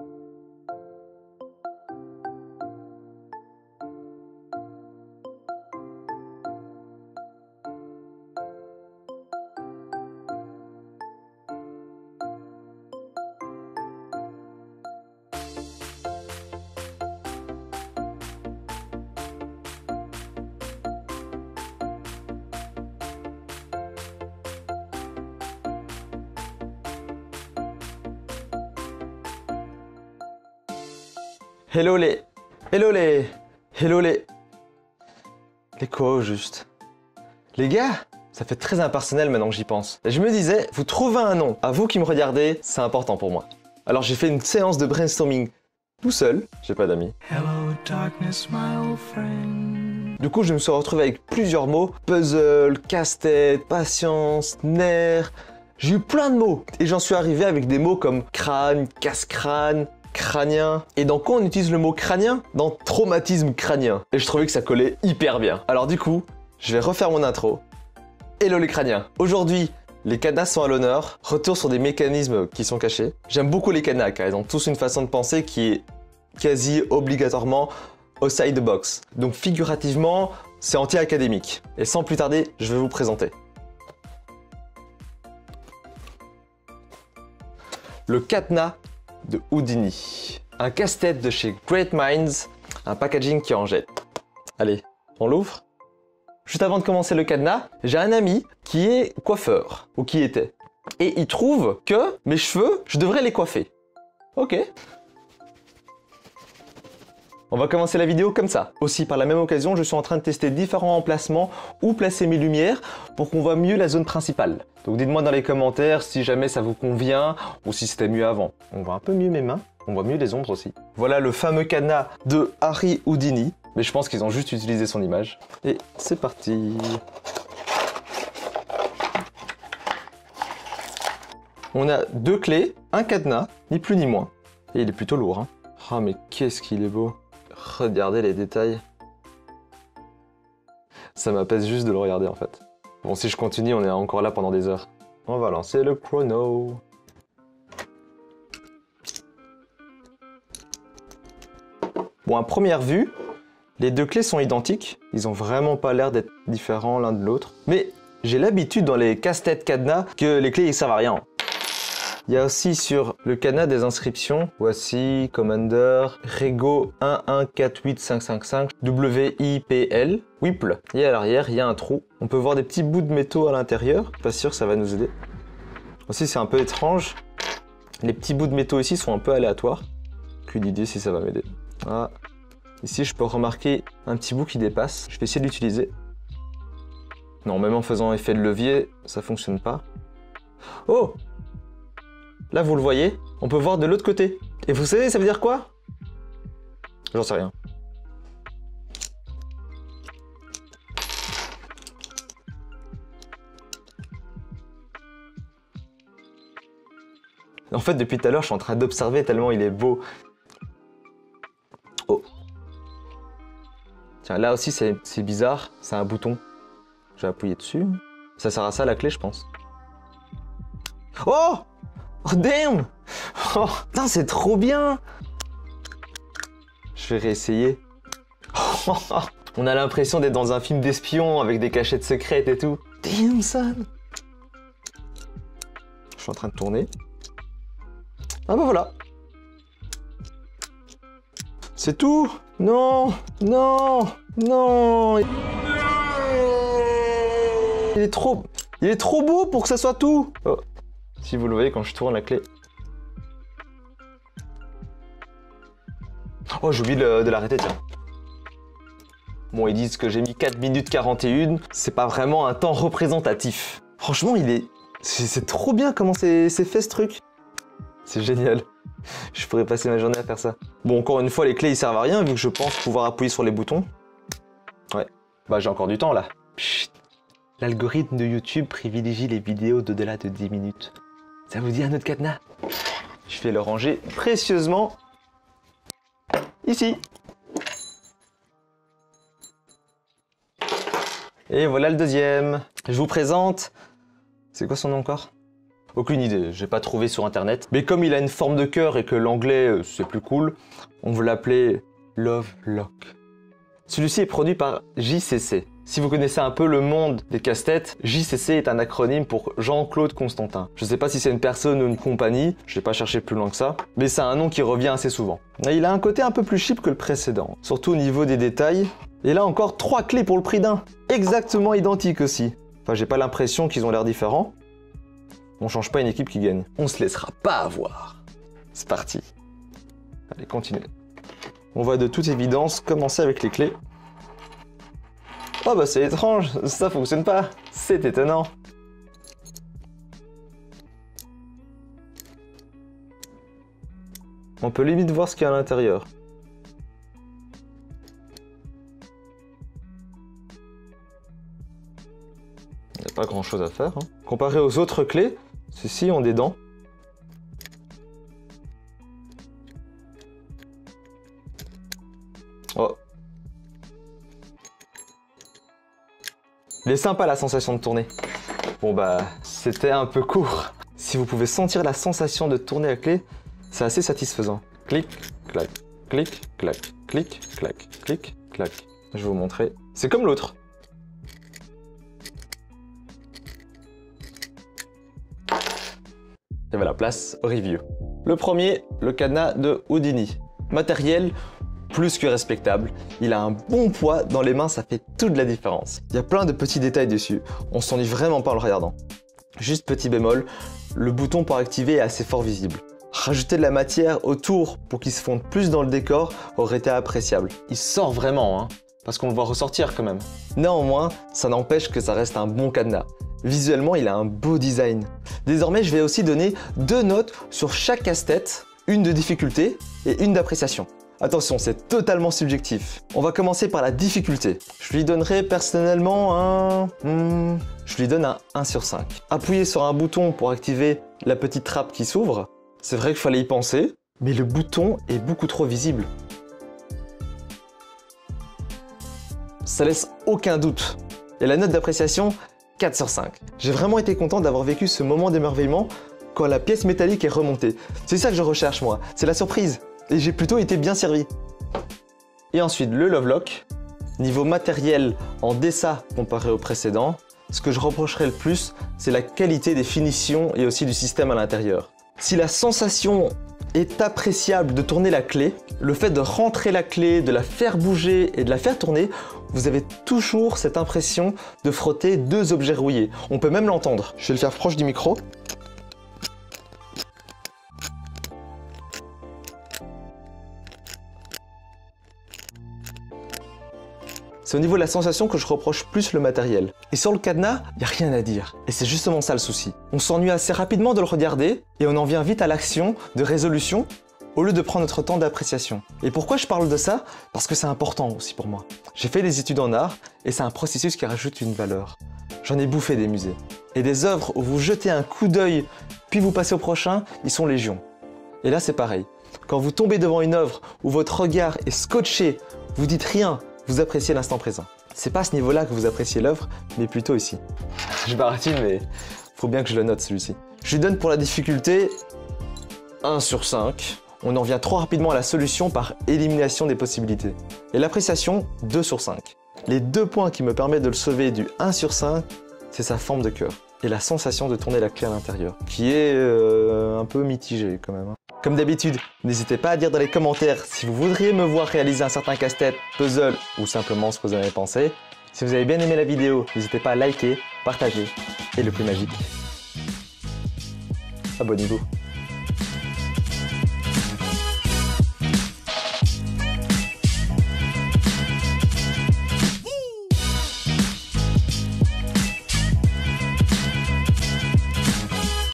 Hello les quoi au juste? Les gars, ça fait très impersonnel maintenant que j'y pense. Et je me disais, vous trouvez un nom. À vous qui me regardez, c'est important pour moi. Alors j'ai fait une séance de brainstorming tout seul. J'ai pas d'amis. Du coup, je me suis retrouvé avec plusieurs mots. Puzzle, casse-tête, patience, nerf. J'ai eu plein de mots. Et j'en suis arrivé avec des mots comme crâne, casse-crâne, crânien. Et dans quoi on utilise le mot crânien? Dans traumatisme crânien. Et je trouvais que ça collait hyper bien. Alors du coup, je vais refaire mon intro. Hello les crâniens. Aujourd'hui, les canas sont à l'honneur. Retour sur des mécanismes qui sont cachés. J'aime beaucoup les canas car ils ont tous une façon de penser qui est quasi obligatoirement outside the box. Donc figurativement, c'est anti-académique. Et sans plus tarder, je vais vous présenter. Le cadenas de Houdini. Un casse-tête de chez Great Minds, un packaging qui en jette. Allez, on l'ouvre. Juste avant de commencer le cadenas, j'ai un ami qui est coiffeur, ou qui était. Et il trouve que mes cheveux, je devrais les coiffer. Ok. On va commencer la vidéo comme ça. Aussi, par la même occasion, je suis en train de tester différents emplacements où placer mes lumières pour qu'on voit mieux la zone principale. Donc dites-moi dans les commentaires si jamais ça vous convient ou si c'était mieux avant. On voit un peu mieux mes mains, on voit mieux les ombres aussi. Voilà le fameux cadenas de Harry Houdini. Mais je pense qu'ils ont juste utilisé son image. Et c'est parti. On a deux clés, un cadenas, ni plus ni moins. Et il est plutôt lourd, hein. Oh mais qu'est-ce qu'il est beau! Regardez les détails. Ça m'apaise juste de le regarder en fait. Bon, si je continue, on est encore là pendant des heures. On va lancer le chrono. Bon, à première vue, les deux clés sont identiques. Ils ont vraiment pas l'air d'être différents l'un de l'autre. Mais j'ai l'habitude dans les casse-têtes cadenas que les clés ils servent à rien. Il y a aussi sur le cadenas des inscriptions. Voici Commander Rego 1148555 WIPL. Whipple. Et à l'arrière, il y a un trou. On peut voir des petits bouts de métaux à l'intérieur. Pas sûr que ça va nous aider. Aussi, c'est un peu étrange. Les petits bouts de métaux ici sont un peu aléatoires. Aucune idée si ça va m'aider. Ah. Ici, je peux remarquer un petit bout qui dépasse. Je vais essayer de l'utiliser. Non, même en faisant effet de levier, ça fonctionne pas. Oh! Là, vous le voyez, on peut voir de l'autre côté. Et vous savez, ça veut dire quoi? J'en sais rien. En fait, depuis tout à l'heure, je suis en train d'observer tellement il est beau. Oh. Tiens, là aussi, c'est bizarre. C'est un bouton. Je vais appuyer dessus. Ça sert à ça, la clé, je pense. Oh! Oh damn! Oh, putain, c'est trop bien! Je vais réessayer. On a l'impression d'être dans un film d'espion avec des cachettes secrètes et tout. Damn, son! Je suis en train de tourner. Ah bah voilà! C'est tout! Non! Non! Non! Il est trop beau pour que ça soit tout! Oh. Si vous le voyez quand je tourne la clé. Oh, j'ai oublié de l'arrêter, tiens. Bon, ils disent que j'ai mis 4 minutes 41. C'est pas vraiment un temps représentatif. Franchement, il est... C'est trop bien comment c'est fait ce truc. C'est génial. Je pourrais passer ma journée à faire ça. Bon, encore une fois, les clés, ils servent à rien vu que je pense pouvoir appuyer sur les boutons. Ouais. Bah, j'ai encore du temps, là. L'algorithme de YouTube privilégie les vidéos d'au-delà de 10 minutes. Ça vous dit un autre cadenas? Je vais le ranger précieusement ici. Et voilà le deuxième. Je vous présente... C'est quoi son nom encore? Aucune idée, j'ai pas trouvé sur internet. Mais comme il a une forme de cœur et que l'anglais c'est plus cool, on veut l'appeler Love Lock. Celui-ci est produit par JCC. Si vous connaissez un peu le monde des casse-têtes, JCC est un acronyme pour Jean-Claude Constantin. Je ne sais pas si c'est une personne ou une compagnie, je n'ai pas cherché plus loin que ça, mais c'est un nom qui revient assez souvent. Et il a un côté un peu plus cheap que le précédent, surtout au niveau des détails. Et là encore, 3 clés pour le prix d'un, exactement identiques aussi. Enfin, j'ai pas l'impression qu'ils ont l'air différents. On change pas une équipe qui gagne. On se laissera pas avoir. C'est parti. Allez, continuez. On va de toute évidence commencer avec les clés. Oh bah c'est étrange, ça fonctionne pas, c'est étonnant. On peut limite voir ce qu'il y a à l'intérieur. Il n'y a pas grand chose à faire, hein. Comparé aux autres clés, ceux-ci ont des dents. Oh. Il est sympa la sensation de tourner. Bon bah, c'était un peu court. Si vous pouvez sentir la sensation de tourner la clé, c'est assez satisfaisant. Clic, clac, clic, clac, clic, clac, clic, clac. Je vais vous montrer. C'est comme l'autre. Et voilà, place au review. Le premier, le cadenas de Houdini. Matériel plus que respectable, il a un bon poids dans les mains, ça fait toute la différence. Il y a plein de petits détails dessus, on s'ennuie vraiment pas en le regardant. Juste petit bémol, le bouton pour activer est assez fort visible. Rajouter de la matière autour pour qu'il se fonde plus dans le décor aurait été appréciable. Il sort vraiment, hein, parce qu'on le voit ressortir quand même. Néanmoins, ça n'empêche que ça reste un bon cadenas. Visuellement, il a un beau design. Désormais, je vais aussi donner 2 notes sur chaque casse-tête, une de difficulté et une d'appréciation. Attention, c'est totalement subjectif. On va commencer par la difficulté. Je lui donnerai personnellement un... je lui donne un 1 sur 5. Appuyer sur un bouton pour activer la petite trappe qui s'ouvre, c'est vrai qu'il fallait y penser, mais le bouton est beaucoup trop visible. Ça laisse aucun doute. Et la note d'appréciation, 4 sur 5. J'ai vraiment été content d'avoir vécu ce moment d'émerveillement quand la pièce métallique est remontée. C'est ça que je recherche moi, c'est la surprise. Et j'ai plutôt été bien servi. Et ensuite, le Love Lock. Niveau matériel en dessous comparé au précédent, ce que je reprocherais le plus, c'est la qualité des finitions et aussi du système à l'intérieur. Si la sensation est appréciable de tourner la clé, le fait de rentrer la clé, de la faire bouger et de la faire tourner, vous avez toujours cette impression de frotter 2 objets rouillés. On peut même l'entendre. Je vais le faire proche du micro. C'est au niveau de la sensation que je reproche plus le matériel. Et sur le cadenas, il n'y a rien à dire. Et c'est justement ça le souci. On s'ennuie assez rapidement de le regarder et on en vient vite à l'action de résolution au lieu de prendre notre temps d'appréciation. Et pourquoi je parle de ça? Parce que c'est important aussi pour moi. J'ai fait des études en art et c'est un processus qui rajoute une valeur. J'en ai bouffé des musées. Et des œuvres où vous jetez un coup d'œil puis vous passez au prochain, ils sont légion. Et là c'est pareil. Quand vous tombez devant une œuvre où votre regard est scotché, vous dites rien, vous appréciez l'instant présent. C'est pas à ce niveau-là que vous appréciez l'œuvre, mais plutôt ici. Je baratine, mais faut bien que je le note celui-ci. Je lui donne pour la difficulté 1 sur 5. On en vient trop rapidement à la solution par élimination des possibilités. Et l'appréciation, 2 sur 5. Les 2 points qui me permettent de le sauver du 1 sur 5, c'est sa forme de cœur et la sensation de tourner la clé à l'intérieur, qui est un peu mitigée quand même. Comme d'habitude, n'hésitez pas à dire dans les commentaires si vous voudriez me voir réaliser un certain casse-tête, puzzle ou simplement ce que vous en avez pensé. Si vous avez bien aimé la vidéo, n'hésitez pas à liker, partager et le plus magique, abonnez-vous.